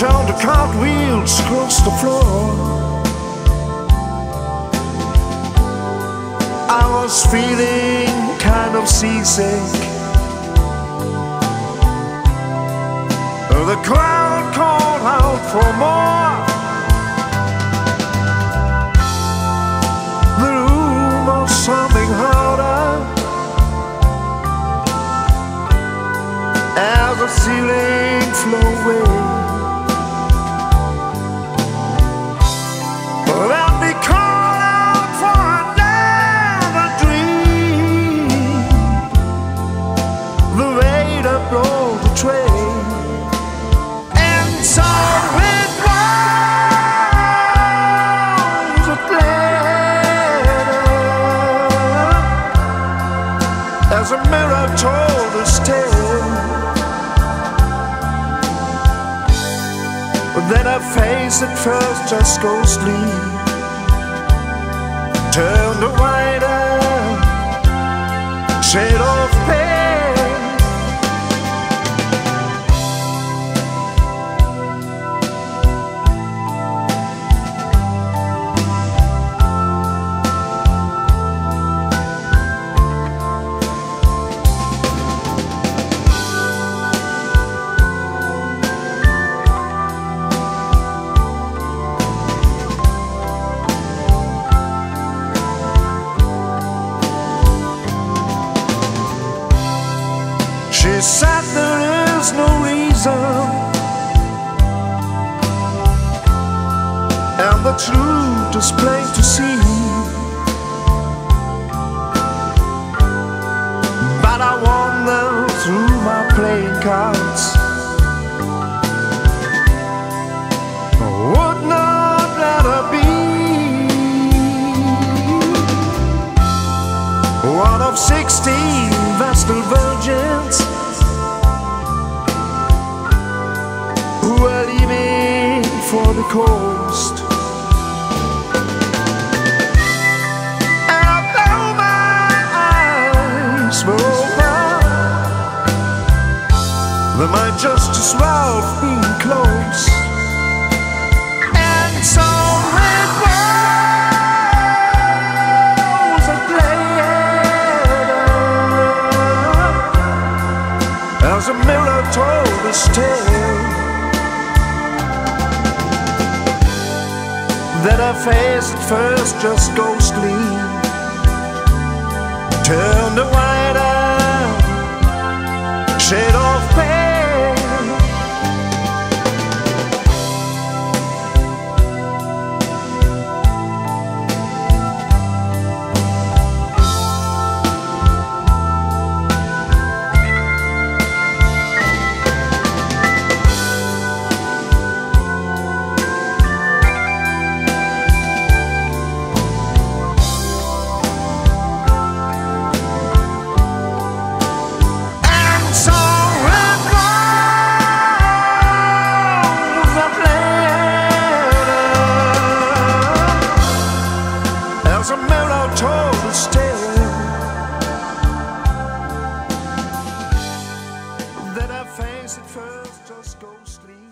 down the cartwheels across the floor. I was feeling kind of seasick. The crowd called out for more. The room was something harder as the ceiling flew away. As a mirror told us tale, but then her face at first just ghostly turned a wider shade of pain. She said there is no reason, and the truth is plain to see. But I wander through my playing cards, I would not let her be one of 16 Vestal Virgins who are leaving for the coast. And though my eyes were open, they might just as well have been closed. And so it was a glare as a mirror told us tale. That her face at first just ghostly turned a wider shade of that her face at first just ghostly.